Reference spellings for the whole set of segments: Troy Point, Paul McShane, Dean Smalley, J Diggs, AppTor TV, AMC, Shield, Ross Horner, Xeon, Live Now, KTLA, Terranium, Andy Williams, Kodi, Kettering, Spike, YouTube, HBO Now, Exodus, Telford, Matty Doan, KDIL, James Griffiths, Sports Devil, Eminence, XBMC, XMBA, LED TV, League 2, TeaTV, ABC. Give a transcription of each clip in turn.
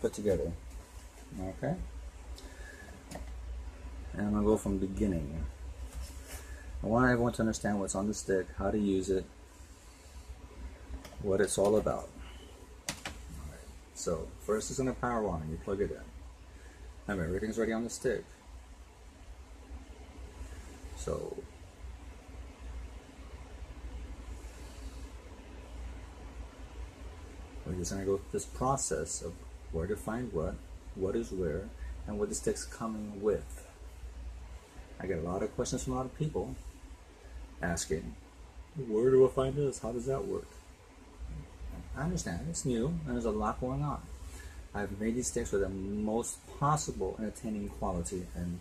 put together. Okay. And I'm going to go from the beginning. I want everyone to understand what's on the stick, how to use it, what it's all about. Alright, so first it's on a power on, you plug it in. Remember, everything's already on the stick. So we're just going to go through this process of where to find what is where, and what the stick's coming with. I get a lot of questions from a lot of people asking, where do I find this? How does that work? I understand, it's new, and there's a lot going on. I've made these sticks with the most possible entertaining quality and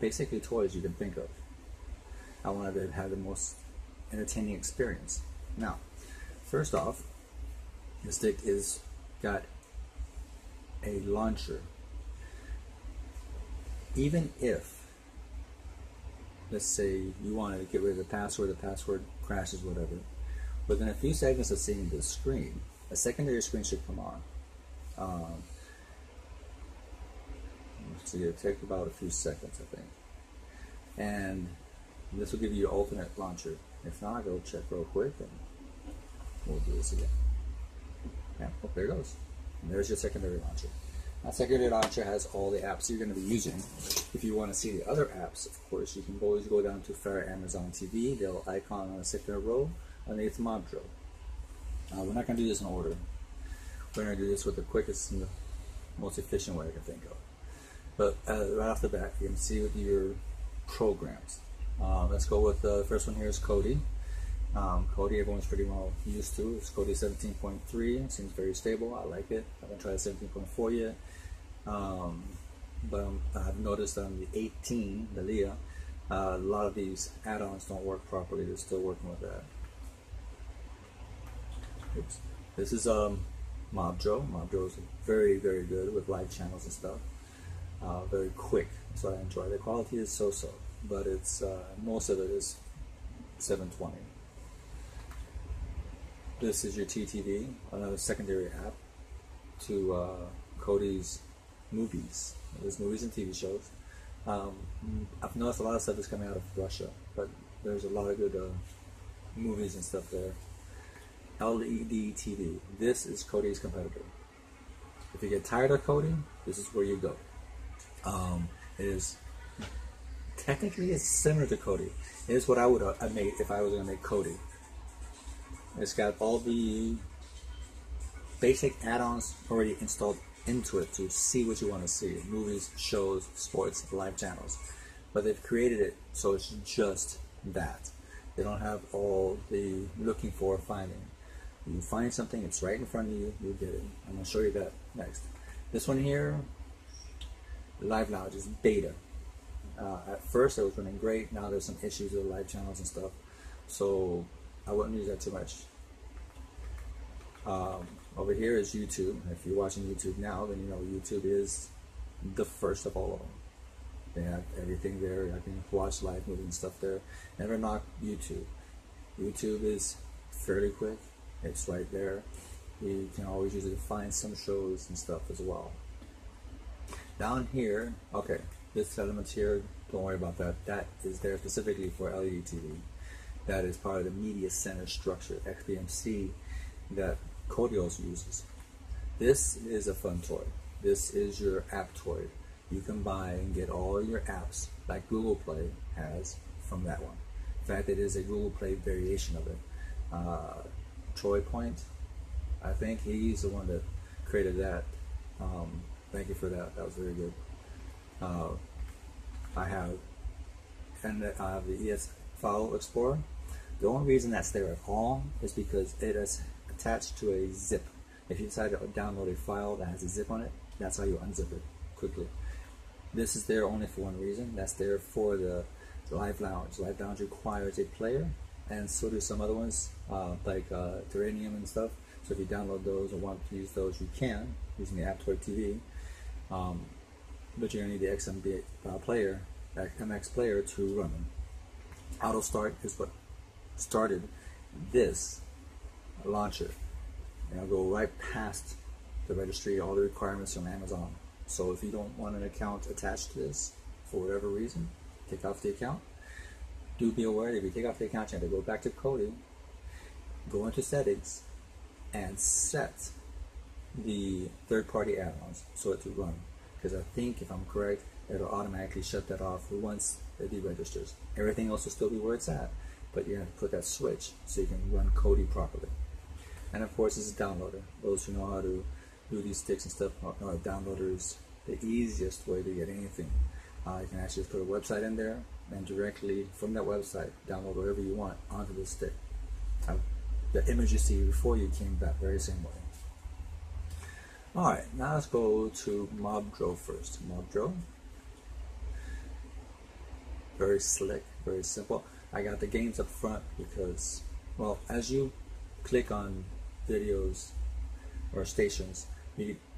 basically toys you can think of. I wanted to have the most entertaining experience. Now, first off, the stick is got a launcher. Even if, let's say you want to get rid of the password crashes, whatever. Within a few seconds of seeing the screen, a secondary screen should come on. So it'll take about a few seconds, I think. And this will give you your alternate launcher. If not, go check real quick and we'll do this again. Yeah, oh, there it goes. And there's your secondary launcher. That secondary launcher has all the apps you're going to be using. If you want to see the other apps, of course, you can always go down to Fire Amazon TV, the little icon on the second row, underneath Mobdro. We're not going to do this in order. We're going to do this with the quickest and the most efficient way I can think of. But right off the bat, you can see with your programs. Let's go with the first one here is Kodi. Kodi, everyone's pretty well used to. It's Kodi 17.3. It seems very stable. I like it. I haven't tried 17.4 yet. But I've noticed on the 18, the Leah, a lot of these add-ons don't work properly. They're still working with that. Oops. This is Mobdro. Mobdro is very, very good with live channels and stuff. Very quick. That's what I enjoy. The quality is so-so, but it's most of it is 720. This is your TeaTV, another secondary app to Kodi's movies. There's movies and TV shows. I've noticed a lot of stuff is coming out of Russia, but there's a lot of good movies and stuff there. LED TV. This is Kodi's competitor. If you get tired of Kodi, this is where you go. It is technically it's similar to Kodi. It is what I would have made if I was going to make Kodi. It's got all the basic add-ons already installed into it to see what you want to see. Movies, shows, sports, live channels. But they've created it so it's just that. They don't have all the looking for or finding. You find something, it's right in front of you, you get it. I'm going to show you that next. This one here, Live Now, just beta. At first it was running great, now there's some issues with live channels and stuff. So I wouldn't use that too much. Over here is YouTube. If you're watching YouTube now, then you know YouTube is the first of all of them. They have everything there. I can watch live movies and stuff there. Never knock YouTube. YouTube is fairly quick. It's right there. You can always use it to find some shows and stuff as well. Down here, okay, this element here, don't worry about that. That is there specifically for LED TV. That is part of the media center structure, XBMC, that Kodi also uses. This is a fun toy. This is your app toy. You can buy and get all your apps like Google Play has from that one. In fact, it is a Google Play variation of it. Troy Point, I think he's the one that created that. Thank you for that. That was very good. I have the ES File Explorer. The only reason that's there at all is because it is attached to a zip. If you decide to download a file that has a zip on it, that's how you unzip it quickly. This is there only for one reason. That's there for the Live Lounge. Live Lounge requires a player, and so do some other ones like Terranium and stuff. So if you download those or want to use those, you can using the AppTor TV. But you're gonna need the XMBA player, MX player to run them. Auto start is what started this launcher, and I'll go right past the registry all the requirements from Amazon. So if you don't want an account attached to this for whatever reason, take off the account. Do be aware that if you take off the account, you have to go back to Kodi, go into settings, and set the third-party add-ons so it to run. Because I think, if I'm correct, it'll automatically shut that off once it deregisters. Everything else will still be where it's at, but you have to put that switch so you can run Kodi properly. And of course, it's a downloader. Those who know how to do these sticks and stuff know that downloader is the easiest way to get anything. You can actually just put a website in there and directly from that website download whatever you want onto the stick. The image you see before you came that very same way. Alright, now let's go to Mobdro first. Mobdro. Very slick, very simple. I got the games up front because, well, as you click on videos or stations,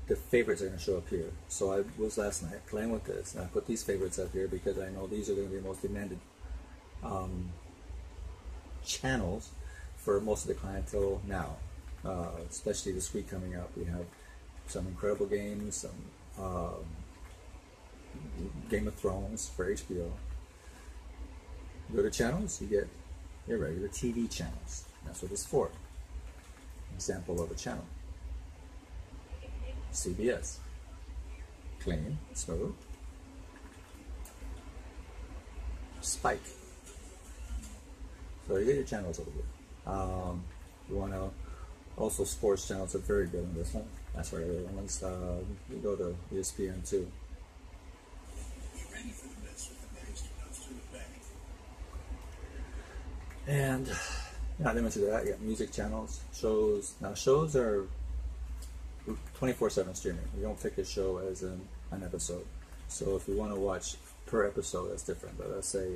the favorites are going to show up here. So I was last night playing with this, and I put these favorites up here because I know these are going to be the most demanded channels for most of the clientele now. Especially this week coming up, we have some incredible games, some Game of Thrones for HBO. Go to channels, you get your regular TV channels. That's what it's for. Example of a channel. CBS. Claim. So. Spike. So you get your channels over here. You want to also sports channels are very good on this one. That's right. Once you go to ESPN 2. And not to mention that, you got music channels, shows. Now shows are 24/7 streaming. You don't pick a show as an episode. So if you want to watch per episode, that's different. But let's say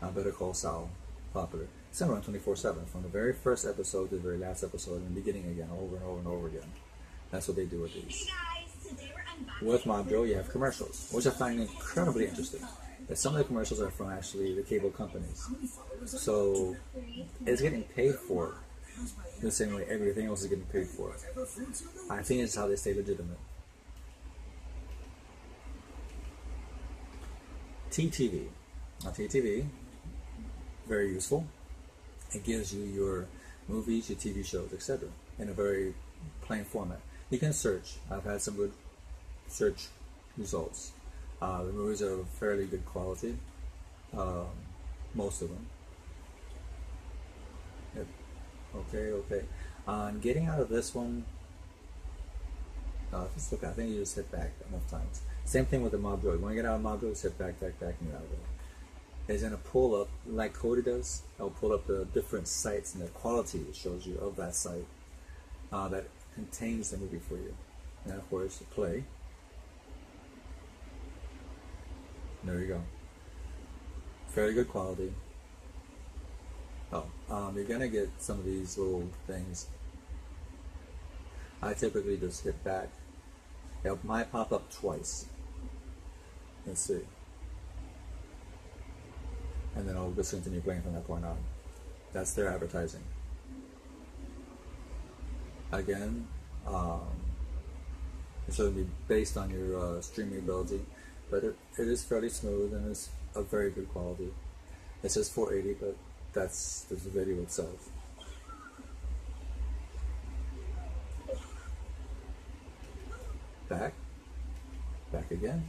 Better Call Saul, popular. It's around 24/7 from the very first episode to the very last episode and beginning again, over and over and over again. That's what they do with these. With Mobdro, you have commercials, which I find incredibly interesting. But some of the commercials are from actually the cable companies. So it's getting paid for the same way everything else is getting paid for. I think it's how they stay legitimate. TeaTV. Now TeaTV, very useful. It gives you your movies, your TV shows, etc. in a very plain format. You can search. I've had some good search results. The movies are of fairly good quality, most of them. Yep. Okay. Getting out of this one, just look, I think you just hit back enough times. Same thing with the Mobdro. You want to get out of Mobdro, just hit back, and get out of it. It's going to pull up, like Kodi does, it'll pull up the different sites and the quality it shows you of that site that contains the movie for you. And of course, the play. There you go. Fairly good quality. You're gonna get some of these little things. I typically just hit back. It might pop up twice. Let's see. And then I'll just continue playing from that point on. That's their advertising. Again, it's going to be based on your streaming ability. But it is fairly smooth and it's of very good quality. It says 480, but that's the video itself. Back again.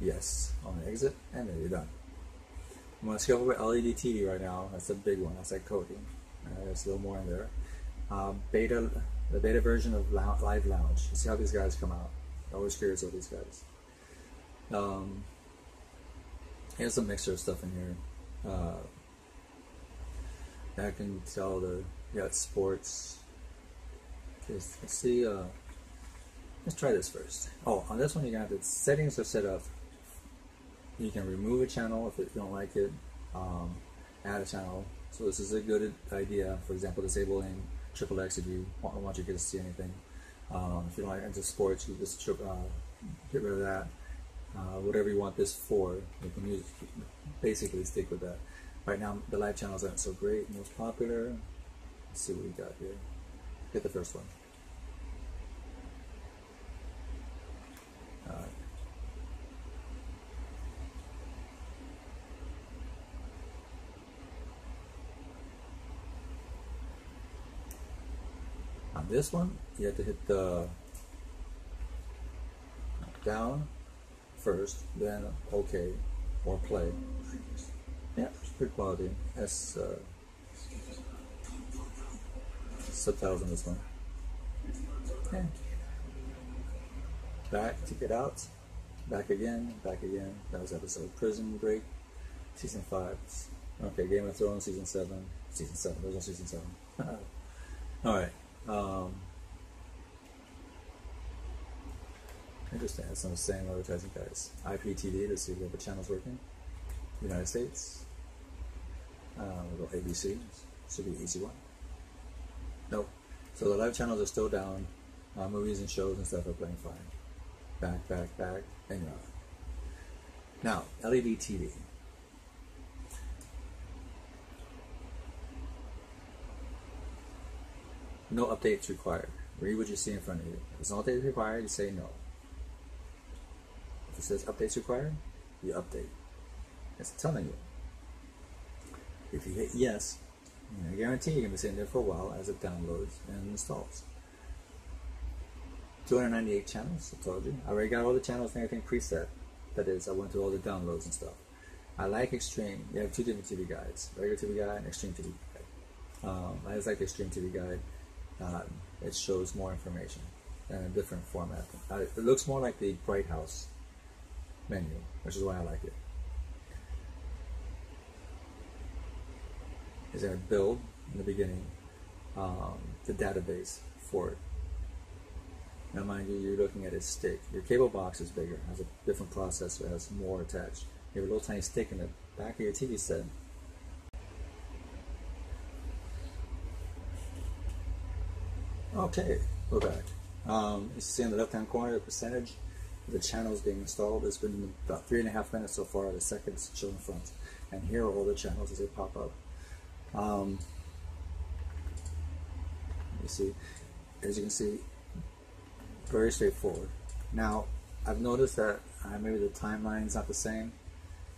Yes, on the exit, and then you're done. I'm going to skip over LED TV right now. That's a big one. That's like Kodi. There's a little more in there. The beta version of Live Lounge. Let's see how these guys come out. I was curious about these guys. There's a mixture of stuff in here. I can tell you got sports. Let's see. Let's try this first. On this one, you got the settings are set up. You can remove a channel if you don't like it. Add a channel. So this is a good idea. For example, disabling XXX if you don't want your kids to see anything. If you don't like into sports, you just get rid of that. Whatever you want this for, you can use basically stick with that. Right now, the live channels aren't so great, most popular. Let's see what we got here. Hit the first one. Alright. On this one, you have to hit the down first, then OK or play. Yeah, it's pretty quality. Has subtitles on this one. Okay. Back to get out. Back again. Back again. That was episode Prison Break, Season 5. Okay, Game of Thrones Season 7. Season 7. There's no Season 7. All right. Interesting. That's some same advertising guys. IPTV to see what the channel's working. United States. We'll go ABC. Should be an easy one. Nope. So the live channels are still down. Movies and shows and stuff are playing fine. Back, back, back, and off. Now, LED TV. No updates required. Read what you see in front of you. If it's no updates required, you say no. If it says updates required, you update. It's telling you. If you hit yes, I guarantee you're going to be sitting there for a while as it downloads and installs. 298 channels, I told you. I already got all the channels and everything preset. That is, I went through all the downloads and stuff. I like Extreme. You have two different TV guides. Regular TV guide and Extreme TV guide. I just like the Extreme TV guide. It shows more information in a different format. It looks more like the Bright House menu, which is why I like it. Is there a build in the beginning, the database for it. Now mind you, you're looking at a stick. Your cable box is bigger, has a different processor, has more attached. You have a little tiny stick in the back of your TV set. Okay, we're back. You see on the left-hand corner the percentage of the channels being installed. It's been about 3.5 minutes so far. The second is shown in front. And here are all the channels as they pop up. You see, as you can see, very straightforward. Now, I've noticed that maybe the timeline's not the same.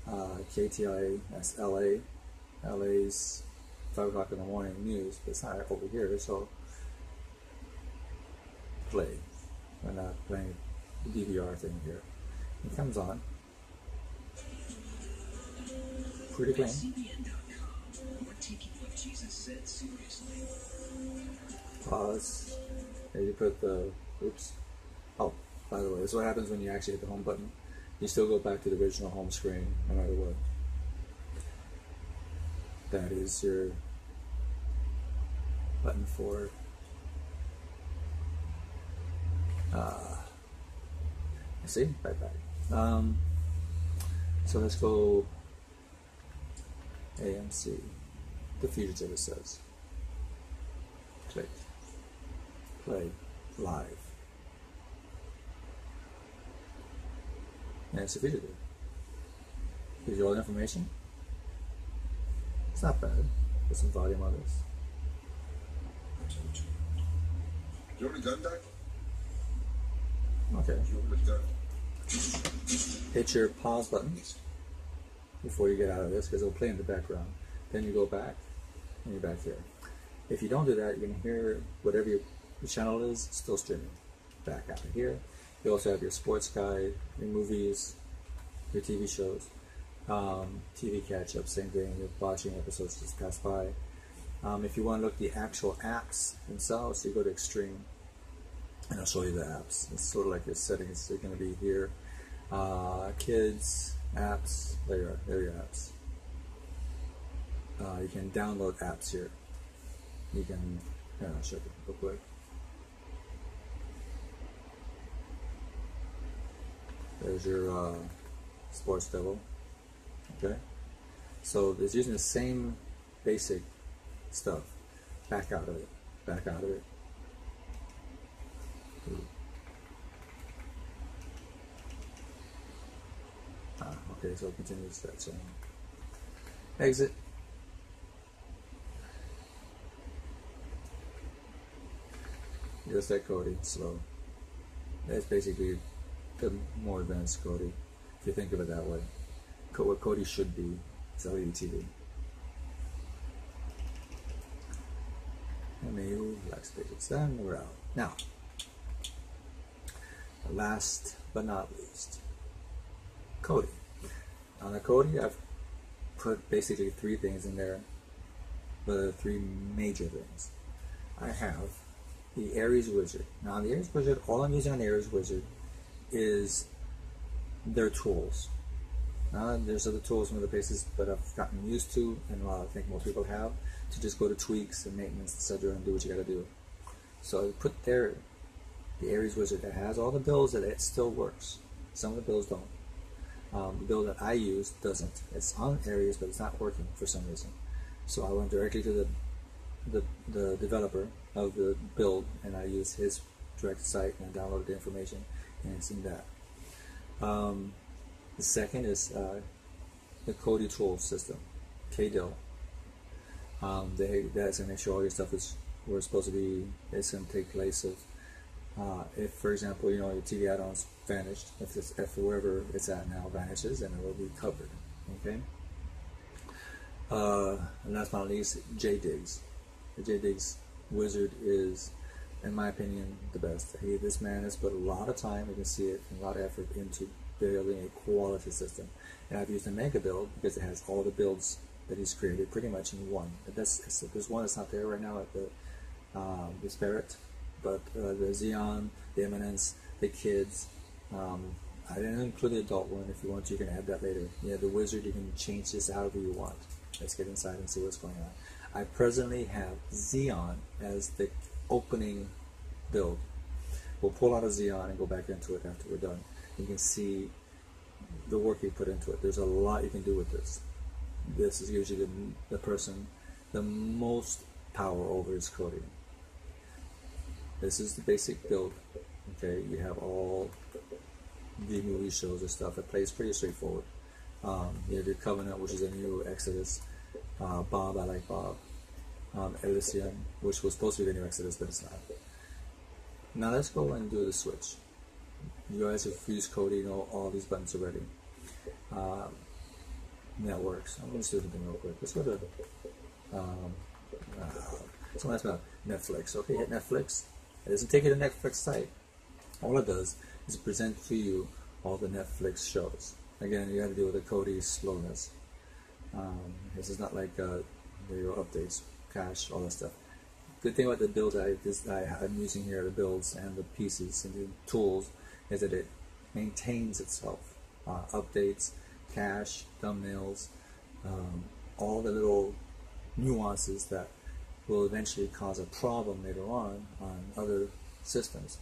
KTLA, that's LA. LA's 5 o'clock in the morning news, but it's not over here, so play. We're not playing the DVR thing here. It comes on. Pretty clean. Pause. You put the oops. Oh, by the way, this is what happens when you actually hit the home button. You still go back to the original home screen no matter what. That is your button for see, back. So let's go AMC. The Fugitive, it says. Click. Play. Live. And it's a Fugitive. Gives you all the information. It's not bad. Put some volume on this. You already done that? Okay. Hit your pause button before you get out of this because it'll play in the background. Then you go back and you're back here. If you don't do that, you can hear whatever your channel is still streaming. Back out of here. You also have your sports guide, your movies, your TV shows, TV catch-up, same thing. You're watching episodes just pass by. If you want to look at the actual apps themselves, you go to Extreme. And I'll show you the apps. It's sort of like your settings. They're going to be here. Kids, apps. There you are. There are your apps. You can download apps here. You can, I'll show you real quick. There's your Sports Devil. Okay. So it's using the same basic stuff. Back out of it. Back out of it. Okay, so it continues that channel. Exit. just like Kodi, slow. That's basically the more advanced Kodi, if you think of it that way. What Kodi should be is LED TV. MAU, Black Space Extend, we're out. Now, last but not least, Kodi. On the Kodi, I've put basically three things in there, but three major things. I have the Ares Wizard. Now, on the Ares Wizard, all I'm using on the Ares Wizard is their tools. There's other tools from other places, but I've gotten used to, and I think most people have, to just go to tweaks and maintenance, etc., and do what you got to do. So I put there the Ares Wizard that has all the builds that it still works. Some of the builds don't. The build that I use doesn't. It's on Ares, but it's not working for some reason. So I went directly to the developer of the build, and I used his direct site and I downloaded the information, and it's in that. The second is the Kodi tool system, KDIL. That's going to make sure all your stuff is where it's supposed to be. It's going to take place of, if for example, you know, your TV add-ons vanished, if wherever it's at now vanishes, then it will be covered, okay? And last but not least, J Diggs. The J Diggs wizard is, in my opinion, the best. This man has put a lot of time, you can see it, and a lot of effort into building a quality system. And I've used the Mega Build because it has all the builds that he's created pretty much in one. There's one that's not there right now at the disparate, but the Xeon, the Eminence, the kids. I didn't include the adult one. If you want, you can add that later. Yeah, the wizard, you can change this however you want. Let's get inside and see what's going on. I presently have Xeon as the opening build. We'll pull out of Xeon and go back into it after we're done. You can see the work you put into it. There's a lot you can do with this. This is usually the person the most power over is Kodi. This is the basic build. Okay, you have all the movie shows and stuff. It plays pretty straightforward. You have your Covenant, which is a new Exodus. Bob, I like Bob. Xeon, which was supposed to be the new Exodus, but it's not. Now let's go and do the switch. You guys have used Kodi, you know all these buttons already. Networks. I'm going to do something real quick. Let's go to someone asked about Netflix. Okay, hit Netflix. It doesn't take you to the Netflix site. All it does is present to you all the Netflix shows. Again, you got to deal with the Kodi slowness. This is not like video updates, cache, all that stuff. Good thing about the build I'm using here, the builds and the pieces and the tools, is that it maintains itself. Updates, cache, thumbnails, all the little nuances that will eventually cause a problem later on other systems.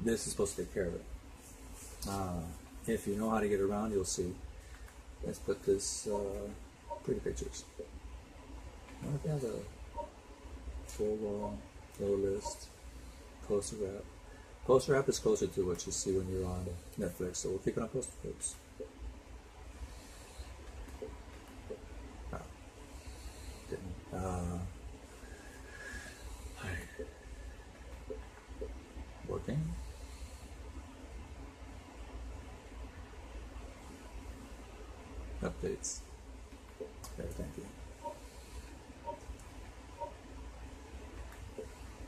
This is supposed to take care of it. If you know how to get around, you'll see. Let's put this pretty pictures. I don't think I have a full wall, low list, poster wrap. Poster app is closer to what you see when you're on Netflix, so we'll keep it on poster clips. Oh, didn't. Alright. Working. Updates. There, thank you.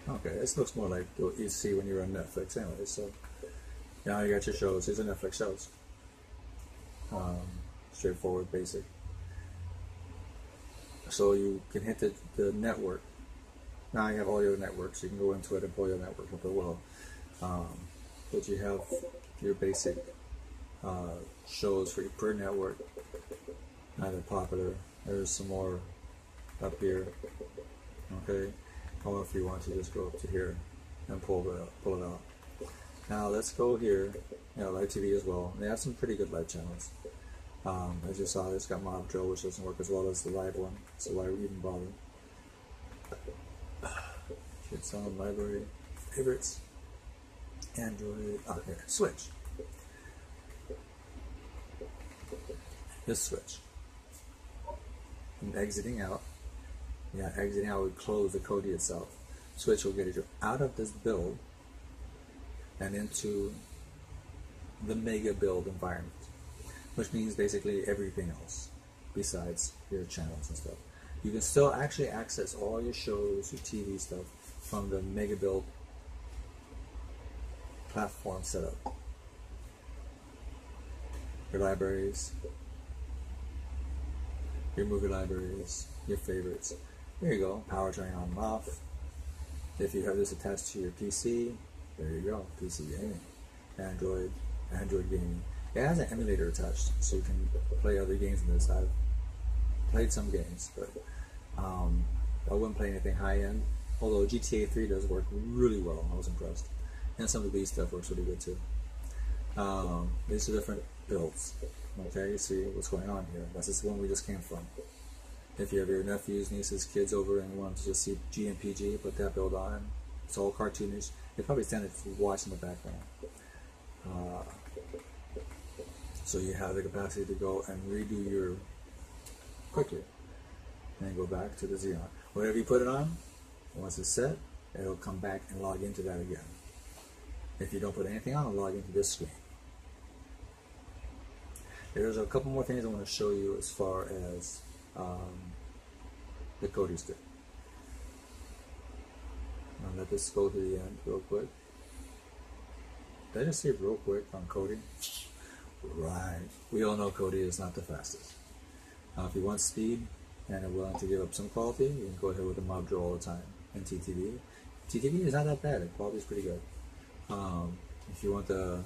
Okay, this looks more like what you see when you're on Netflix anyway, so now you got your shows. These are Netflix shows. Straightforward, basic. So you can hit the network. Now you have all your networks. You can go into it and pull your network up as well. But you have your basic shows for your per network. Now they're popular. There's some more up here. Okay. Or if you want to just go up to here and pull it out. Now let's go here, you know, Live TV as well. They have some pretty good live channels. As you saw, it's got Mobdro, which doesn't work as well as the live one, so why would you even bother? Kids on library, favorites, Android, here, switch. Just switch. And exiting out. Yeah, exiting out would close the Kodi itself. switch will get you out of this build and into the mega build environment, which means basically everything else besides your channels and stuff. You can still actually access all your shows, your TV stuff from the mega build platform setup. Your libraries, your movie libraries, your favorites. There you go. Power turning on and off. If you have this attached to your PC, there you go. PC gaming, Android gaming. It has an emulator attached, so you can play other games on this. I've played some games, but I wouldn't play anything high end. Although GTA 3 does work really well, I was impressed. And some of these stuff works really good too. These are different builds. Okay, you see what's going on here. That's this one we just came from. If you have your nephews, nieces, kids over and want to just see GMPG, put that build on. It's all cartoonish. They probably stand it to watch in the background. So you have the capacity to go and redo your quickly. And go back to the Xeon. Whatever you put it on, once it's set, it'll come back and log into that again. If you don't put anything on, it'll log into this screen. There's a couple more things I want to show you as far as the Kodi stick. I'll let this go to the end real quick. Did I just say real quick on Kodi? Right. We all know Kodi is not the fastest. If you want speed and are willing to give up some quality, you can go ahead with the Mobdro all the time and TeaTV. TeaTV is not that bad. The quality is pretty good. If you want to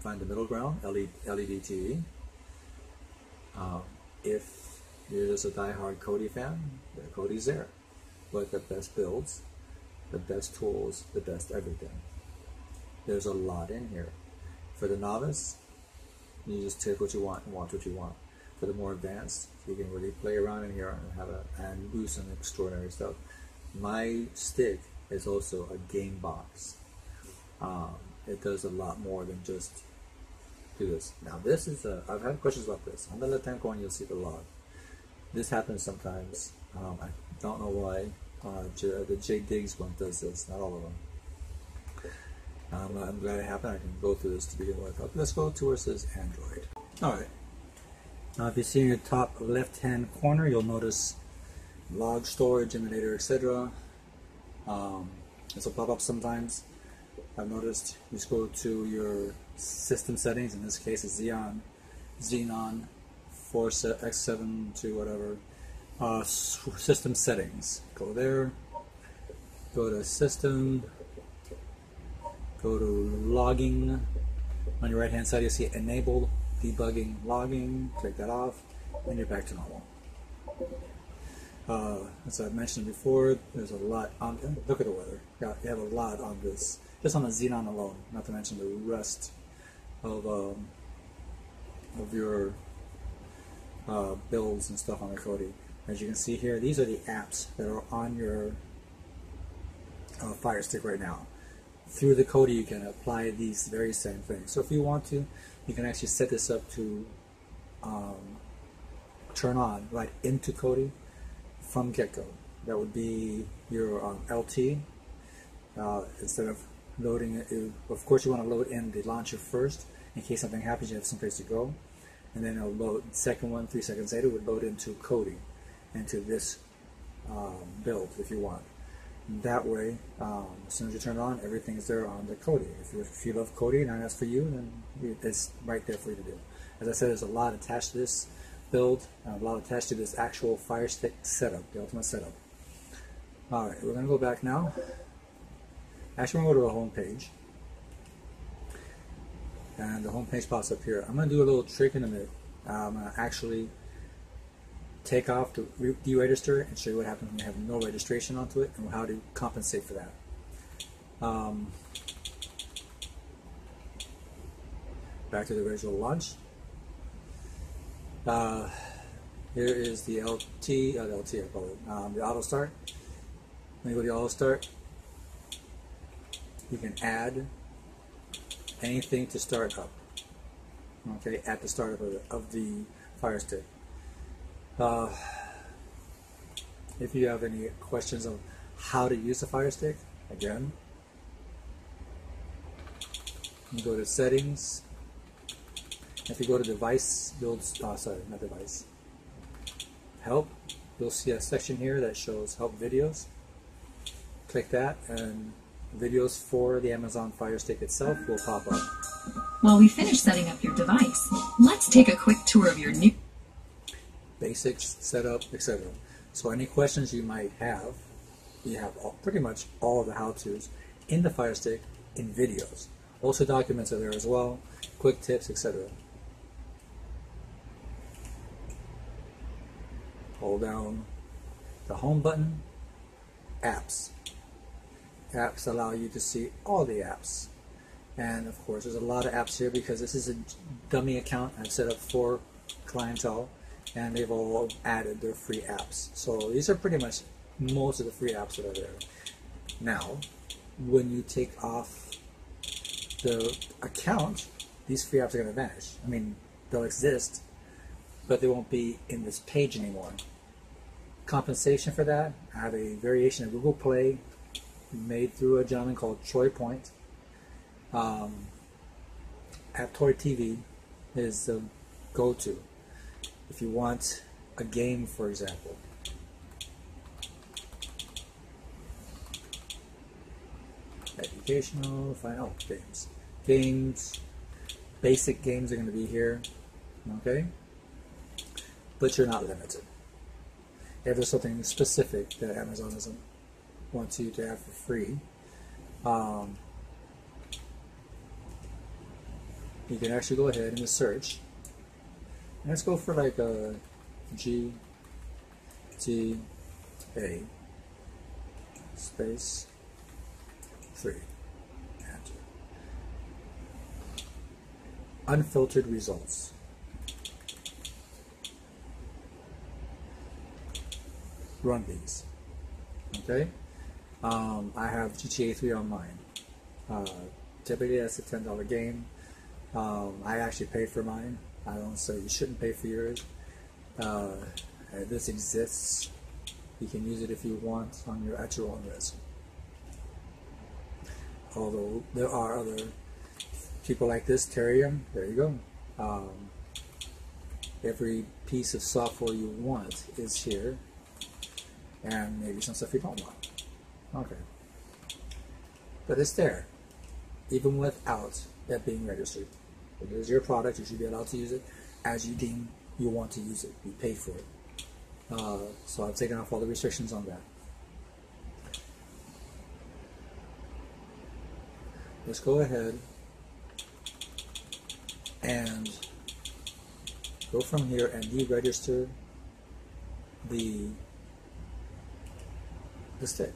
find the middle ground, LED TV. If you're just a die-hard Kodi fan, Kodi's there. But the best builds, the best tools, the best everything. There's a lot in here. For the novice, you just take what you want and watch what you want. For the more advanced, you can really play around in here and do some extraordinary stuff. My stick is also a game box. It does a lot more than just do this. Now this is a, I've had questions about this. On the left hand corner you'll see the log. This happens sometimes. I don't know why. The J Diggs one does this, not all of them. I'm glad it happened. I can go through this to begin with. Let's go to where it says Android. Alright. Now if you see in your top left hand corner, you'll notice log, storage, emulator, etc. This will pop up sometimes. I've noticed you just go to your system settings, in this case it's Xeon 4X7 to whatever, system settings. Go there, go to system, go to logging. On your right hand side you'll see enabled, debugging, logging, click that off, and you're back to normal. As I've mentioned before, there's a lot on, look at the weather, you have a lot on this. Just on the Xeon alone, not to mention the rest of your builds and stuff on the Kodi. As you can see here, these are the apps that are on your Fire Stick right now. Through the Kodi, you can apply these very same things. So if you want to, you can actually set this up to turn on right into Kodi from get-go. That would be your LT. Instead of loading it, of course you want to load in the launcher first in case something happens, you have someplace to go, and then it'll load second one 3 seconds later, would load into Kodi, into this build if you want. That way, as soon as you turn it on, everything's there on the Kodi. If you love Kodi and that's for you, then it's right there for you to do. As I said, there's a lot attached to this build, and a lot attached to this actual Fire Stick setup, the ultimate setup. Alright, we're going to go back now. Actually, I'm going to go to the home page, and the home page pops up here. I'm going to do a little trick in a minute. I'm going to actually take off to deregister it and show you what happens when you have no registration onto it and how to compensate for that. Back to the original launch. Here is the LT, I call it, the auto start. Let me go to the auto start. You can add anything to start up, okay, at the start of the Fire Stick. If you have any questions on how to use the Fire Stick. Again, you go to settings. If you go to device, you'll sorry, not device, help, you'll see a section here that shows help videos. Click that, and videos for the Amazon Fire Stick itself will pop up. While we finish setting up your device, let's take a quick tour of your new basics, setup, etc. So any questions you might have, you have pretty much all of the how-tos in the Fire Stick in videos. Also documents are there as well, quick tips, etc. Hold down the home button, apps. Apps allow you to see all the apps. And of course, there's a lot of apps here because this is a dummy account I've set up for clientele, and they've all added their free apps. So these are pretty much most of the free apps that are there. Now, when you take off the account, these free apps are going to vanish. I mean, they'll exist, but they won't be in this page anymore. Compensation for that, I have a variation of Google Play made through a gentleman called Troy Point. AppTor TV is the go-to. If you want a game, for example, educational, final games. Games, basic games are going to be here, okay? But you're not limited. If there's something specific that Amazon doesn't want you to have for free, you can actually go ahead and just search. And let's go for like a GTA space 3. Enter. Unfiltered results. Run these. Okay? I have GTA 3 on mine. Typically that's a $10 game. I actually paid for mine. I don't say you shouldn't pay for yours. This exists. You can use it if you want on your at your own risk. Although there are other people like this, Terranium, there you go. Every piece of software you want is here, and maybe some stuff you don't want. Okay. But it's there, even without that being registered. It is your product, you should be allowed to use it as you deem you want to use it, you pay for it. So I've taken off all the restrictions on that. Let's go ahead and go from here and deregister the stick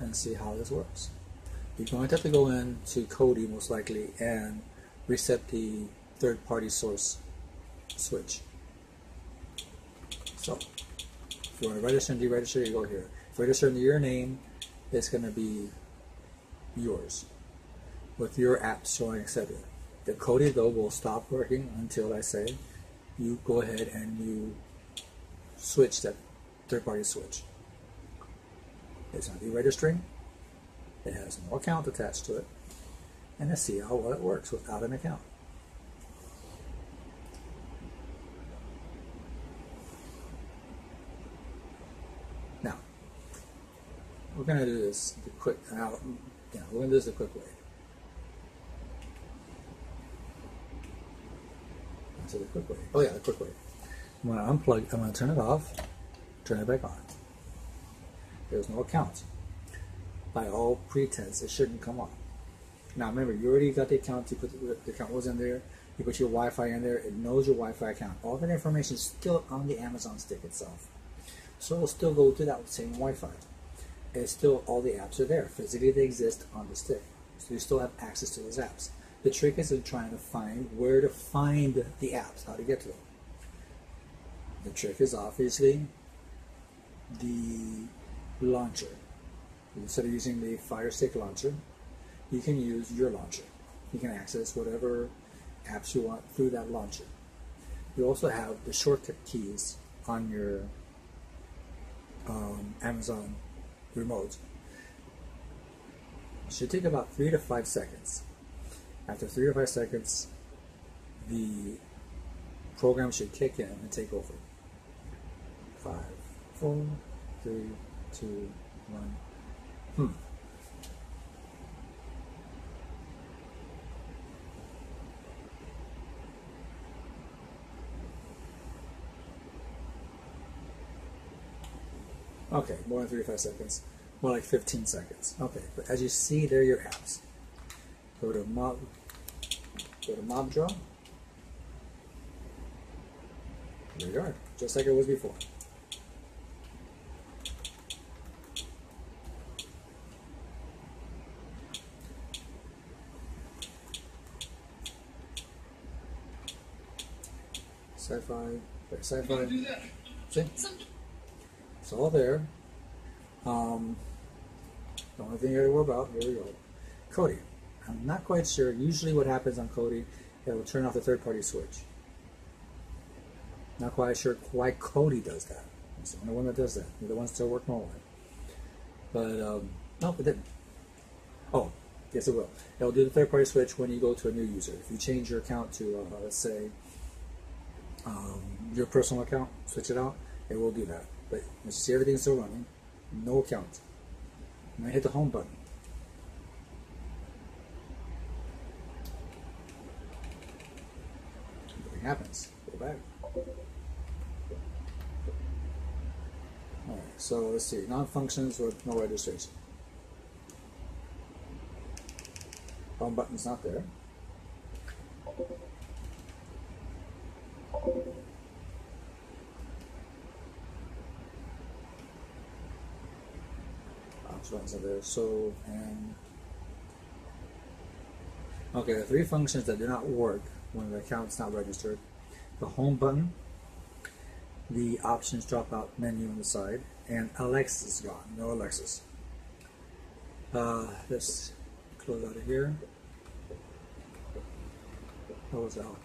and see how this works. You're going to have to go into Kodi most likely and reset the third-party source switch. So if you want to register and deregister, you go here. If you register under your name, it's going to be yours, with your app showing, etc. The Kodi though will stop working until I say you go ahead and you switch that third-party switch. It's not deregistering. It has no account attached to it, and let's see how well it works without an account. Now we're going to do this the quick. We're going to do this the quick way. So the quick way. Oh yeah, the quick way. I'm going to unplug. I'm going to turn it off. Turn it back on. There's no account. By all pretense, it shouldn't come on. Now remember, you already got the account. You put the account was in there. You put your Wi-Fi in there. It knows your Wi-Fi account. All that information is still on the Amazon stick itself. So it'll still go through that same Wi-Fi. It's still, all the apps are there. Physically, they exist on the stick. So you still have access to those apps. The trick is in trying to find where to find the apps, how to get to them. The trick is obviously the launcher. Instead of using the Fire Stick launcher, you can use your launcher. You can access whatever apps you want through that launcher. You also have the shortcut keys on your Amazon remote. Should take about 3 to 5 seconds. After 3 to 5 seconds, the program should kick in and take over. 5, 4, 3, 2, 1. Okay, more than 35 seconds, more like 15 seconds. Okay, but as you see, there are your apps. Go to Mobdro. There you are, just like it was before. Sci-fi. See? It's all there. The only thing you gotta worry about, here we go. Kodi. I'm not quite sure. Usually what happens on Kodi, it will turn off the third-party switch. Not quite sure why Kodi does that. It's the only one that does that. They're the ones that still work normally. But, no, it didn't. Oh, yes it will. It will do the third-party switch when you go to a new user. If you change your account to, let's say, your personal account, switch it out, it will do that. But as you see, everything's still running, no account. And I hit the home button. Nothing happens. Go back. Alright, so let's see. Non-functions with no registration. Home button's not there. Buttons are there. So, and okay, the three functions that do not work when the account's not registered: the home button, the options dropout menu on the side, and Alexa's gone. No Alexa's. Let's close out of here. Close out.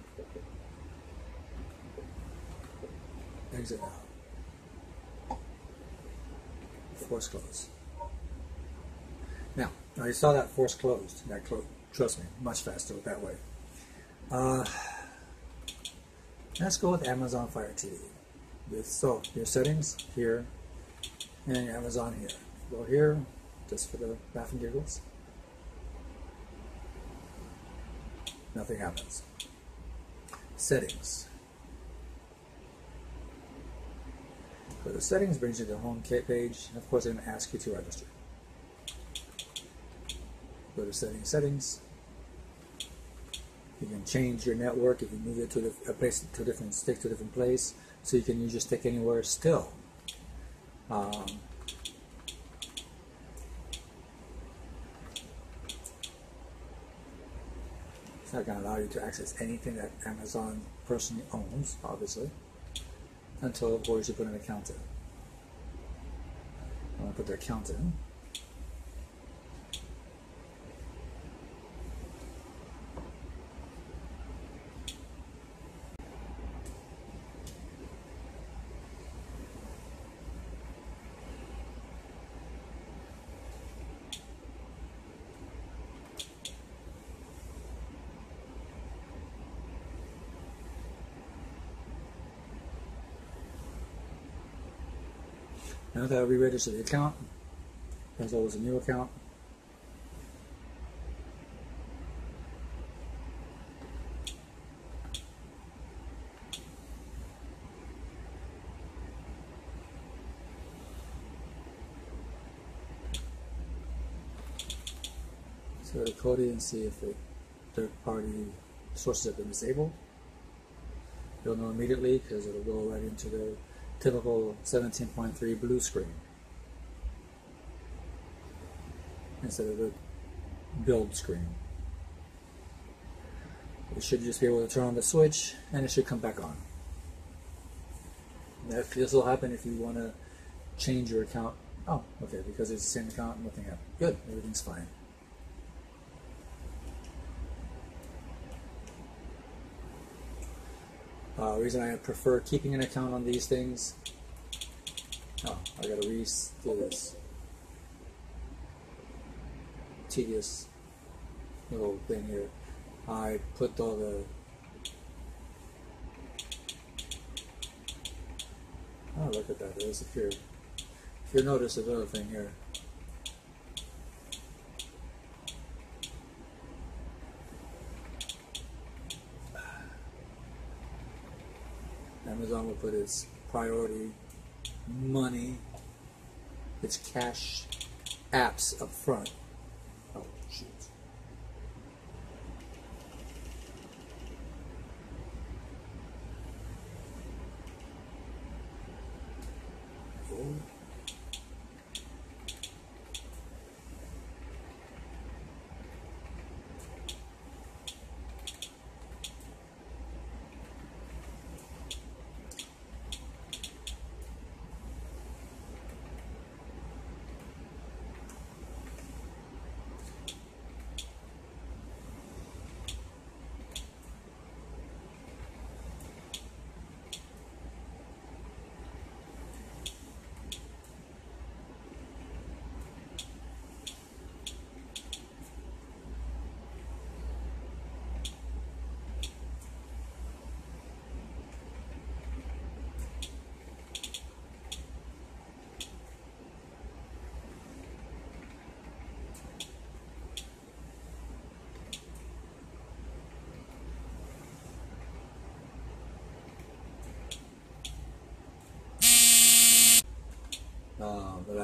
Exit out. Force close. Now, you saw that force closed. That closed. Trust me, much faster with that way. Let's go with Amazon Fire TV. So your settings here, and your Amazon here. Go here, just for the laugh and giggles. Nothing happens. Settings. So the settings brings you to the home page. Of course, they're going to ask you to register. Go to settings. You can change your network if you move it to a place, to a different stick, to a different place. So you can use your stick anywhere still. It's not going to allow you to access anything that Amazon personally owns, obviously, until of course you put an account in. I'm going to put the account in. Now that I re-register the account, there's always a new account. Let's go to Kodi and see if the third-party sources have been disabled. You'll know immediately because it'll go right into their typical 17.3 blue screen instead of the build screen. You should just be able to turn on the switch and it should come back on. Now, this will happen if you want to change your account. Oh, okay, because it's the same account, nothing happened. Good, everything's fine. The reason I prefer keeping an account on these things. Oh, I gotta redo this. tedious little thing here. I put all the oh, look at that, it disappeared. If you notice this other thing here, Amazon will put its priority money, its cash apps up front. Oh, shoot. Cool.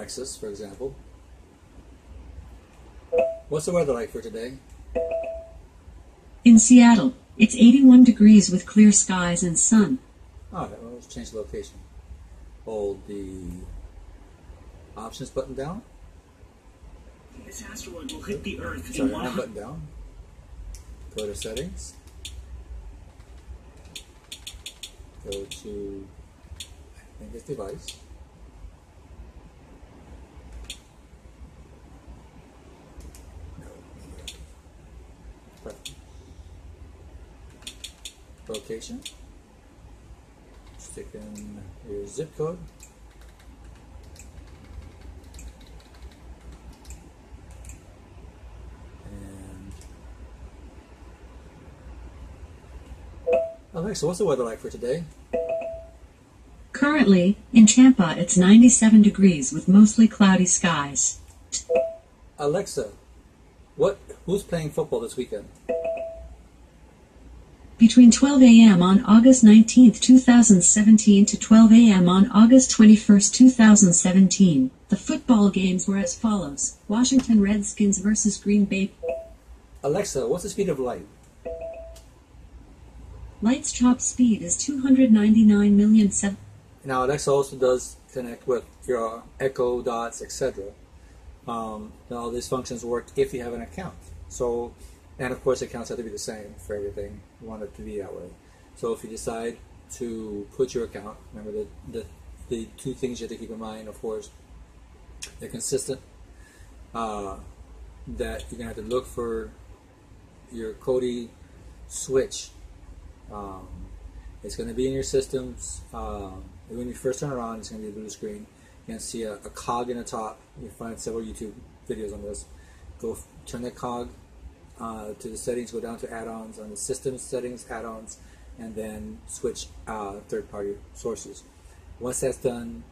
Access, for example. What's the weather like for today? In Seattle, it's 81 degrees with clear skies and sun. All right, well, let's change the location. Hold the options button down. This asteroid will hit the Earth. Sorry, not button down. Go to settings. Go to, I think it's device. Location, stick in your zip code, and okay, so what's the weather like for today? Currently, in Tampa, it's 97 degrees with mostly cloudy skies. Alexa, who's playing football this weekend? Between 12 a.m. on August 19, 2017 to 12 a.m. on August 21, 2017, the football games were as follows: Washington Redskins versus Green Bay. Alexa, what's the speed of light? Light's top speed is 299 million. Now, Alexa also does connect with your Echo Dots, etc. All these functions work if you have an account. So, and of course, accounts have to be the same for everything. You want it to be that way. So if you decide to put your account, remember the two things you have to keep in mind, of course, they're consistent, that you're going to have to look for your Kodi switch. It's going to be in your systems. When you first turn it on, it's going to be a blue screen. You're going to see a cog in the top. You'll find several YouTube videos on this. Go turn that cog. To the settings, go down to add-ons, on the system settings, add-ons, and then switch third-party sources. Once that's done,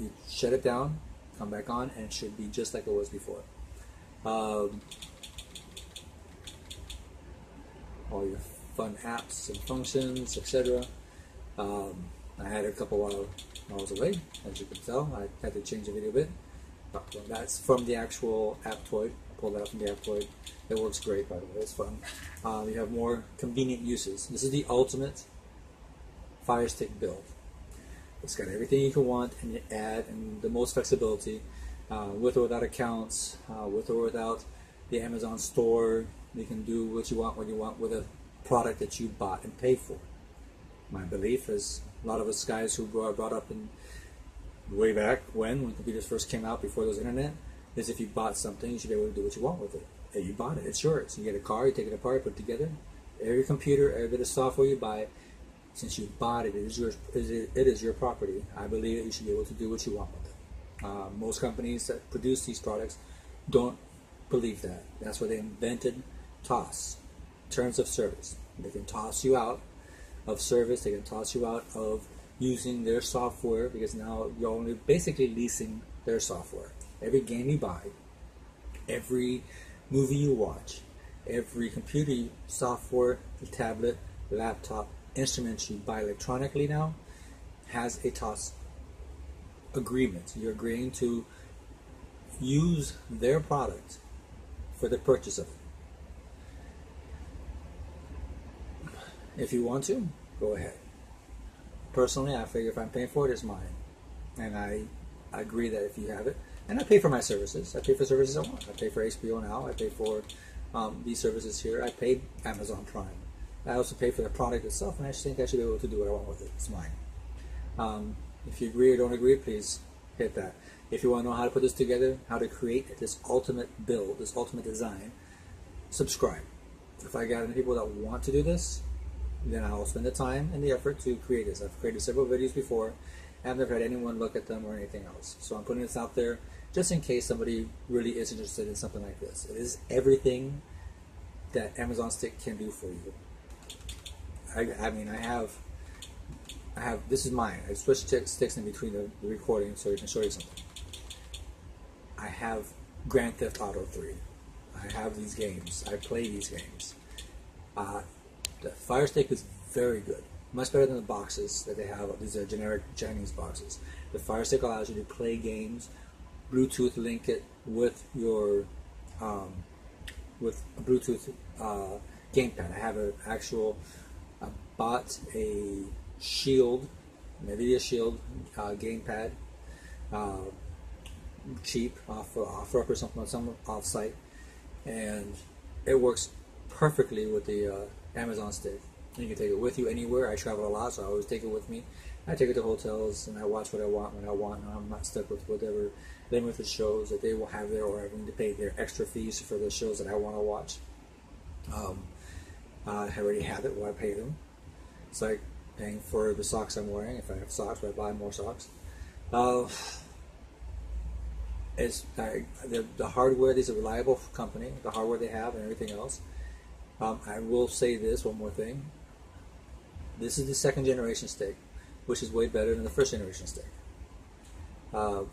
you shut it down, come back on, and it should be just like it was before. All your fun apps and functions, etc. I had it a couple while I was away, as you can tell. I had to change the video a bit. That's from the actual Aptoid. Pulled out from the Aptoid. It works great, by the way. It's fun. You have more convenient uses. This is the ultimate Fire Stick build. It's got everything you can want, and you add, and the most flexibility, with or without accounts, with or without the Amazon store. You can do what you want when you want with a product that you bought and paid for. My belief is a lot of us guys who were brought up in way back when computers first came out, before there was internet, is if you bought something, you should be able to do what you want with it. And you bought it, it's yours. You get a car, you take it apart, put it together. Every computer, every bit of software you buy, since you bought it, it is yours. It is your property. I believe that you should be able to do what you want with it. Most companies that produce these products don't believe that. That's why they invented toss, terms of service. They can toss you out of service. They can toss you out of using their software, because now you're only basically leasing their software. Every game you buy, every movie you watch, every computer software, the tablet, laptop, instruments you buy electronically now has a toss agreement. You're agreeing to use their product for the purchase of it. If you want to, go ahead. Personally, I figure if I'm paying for it, it's mine. And I agree that if you have it, and I pay for my services. I pay for services I want. I pay for HBO Now. I pay for these services here. I paid Amazon Prime. I also pay for the product itself, and I just think I should be able to do what I want with it. It's mine. If you agree or don't agree, please hit that. If you want to know how to put this together, how to create this ultimate build, this ultimate design, subscribe. If I got any people that want to do this, then I'll spend the time and the effort to create this. I've created several videos before, and I've never had anyone look at them or anything else. So I'm putting this out there just in case somebody really is interested in something like this. It is everything that Amazon Stick can do for you. I mean, this is mine. I switched sticks in between the recording so I can show you something. I have Grand Theft Auto 3. I have these games. I play these games. The Fire Stick is very good. Much better than the boxes that they have. These are generic Chinese boxes. The Fire Stick allows you to play games, Bluetooth link it with your with a Bluetooth gamepad. I have an actual. I bought a Shield, NVIDIA Shield gamepad, cheap off-up or something on some off-site, and it works perfectly with the Amazon Stick. You can take it with you anywhere. I travel a lot, so I always take it with me. I take it to hotels, and I watch what I want when I want, and I'm not stuck with whatever limited shows that they will have there, or having to pay their extra fees for the shows that I want to watch. I already have it, well, I pay them. It's like paying for the socks I'm wearing. If I have socks, I buy more socks. The hardware, these are a reliable company, the hardware they have and everything else. I will say this, one more thing. This is the second generation stick, which is way better than the first generation stick.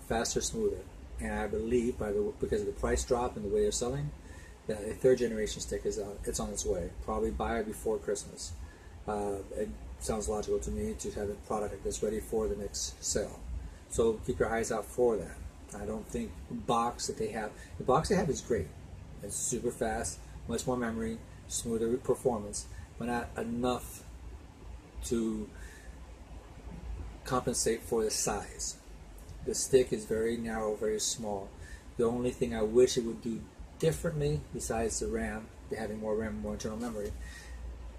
Faster, smoother. And I believe, because of the price drop and the way they're selling, that a third generation stick is it's on its way. Probably by or before Christmas. It sounds logical to me to have a product that's ready for the next sale. So keep your eyes out for that. I don't think the box that they have. The box they have is great. It's super fast, much more memory, smoother performance, but not enough to compensate for the size. The stick is very narrow, very small. The only thing I wish it would do differently, besides the RAM, having more RAM, more internal memory,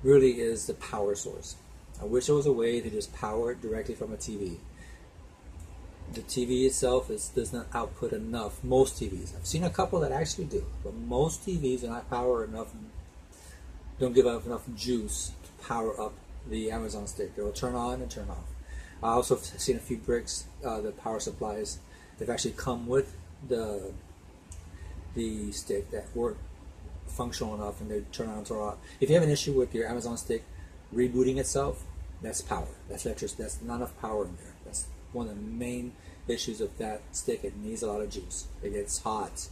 really is the power source. I wish there was a way to just power it directly from a TV. The TV itself does not output enough. Most TVs, I've seen a couple that actually do, but most TVs do not power enough, don't give up enough juice to power up the Amazon Stick. It will turn on and turn off. I also have seen a few bricks, the power supplies, they've actually come with the stick that work functional enough, and they turn on and turn off. If you have an issue with your Amazon Stick rebooting itself, that's power. That's electricity. That's not enough power in there. That's one of the main issues of that stick. It needs a lot of juice. It gets hot.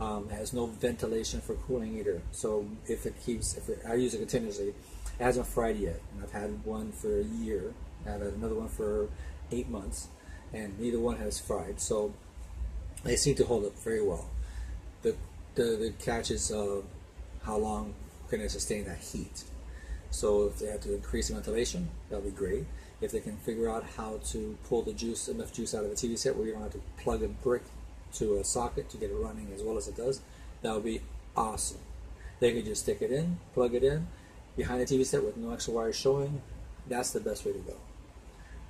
Has no ventilation for cooling either. So I use it continuously. It hasn't fried yet, and I've had one for a year. I had another one for 8 months, and neither one has fried. So they seem to hold up very well. The catch is how long can they sustain that heat. So if they have to increase the ventilation, that'll be great. If they can figure out how to pull the juice, enough juice out of the TV set where you don't have to plug a brick to a socket to get it running as well as it does, that would be awesome. They could just stick it in, plug it in, behind the TV set with no extra wires showing. That's the best way to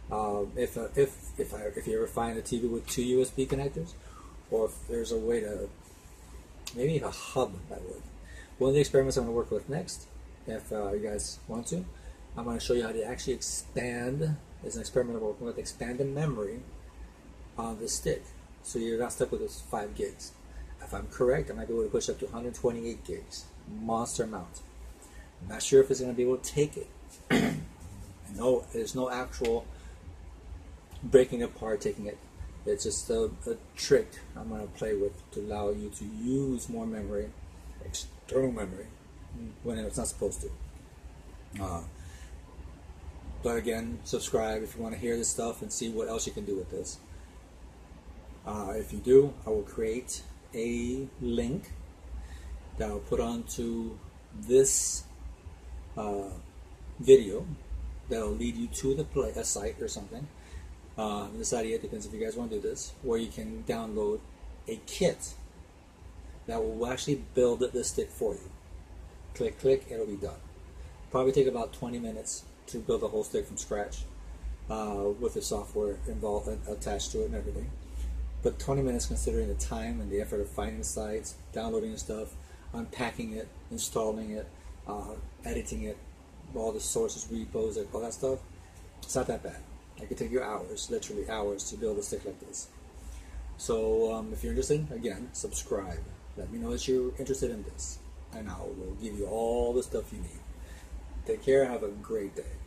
go. If you ever find a TV with 2 USB connectors, or if there's a way to maybe a hub, that would. One of the experiments I'm going to work with next, if you guys want to, I'm going to show you how to actually expand. It's an experiment I'm working with, expand the memory on the stick, so you're not stuck with those 5 gigs. if I'm correct, I might be able to push up to 128 gigs. Monster amount. I'm not sure if it's going to be able to take it. No, there's no actual breaking apart, taking it. It's just a trick I'm going to play with to allow you to use more memory, external memory, when it's not supposed to. But again, subscribe if you want to hear this stuff and see what else you can do with this. If you do, I will create a link that I'll put onto this video that'll lead you to the site or something. This idea depends if you guys want to do this, where you can download a kit that will actually build the stick for you. Click, click, it'll be done. Probably take about 20 minutes to build the whole stick from scratch with the software involved and attached to it and everything. But 20 minutes, considering the time and the effort of finding sites, downloading the stuff, unpacking it, installing it, editing it, all the sources, repos, all that stuff, it's not that bad. It could take you hours, literally hours, to build a stick like this. So if you're interested, again, subscribe. Let me know that you're interested in this, and I will give you all the stuff you need. Take care, have a great day.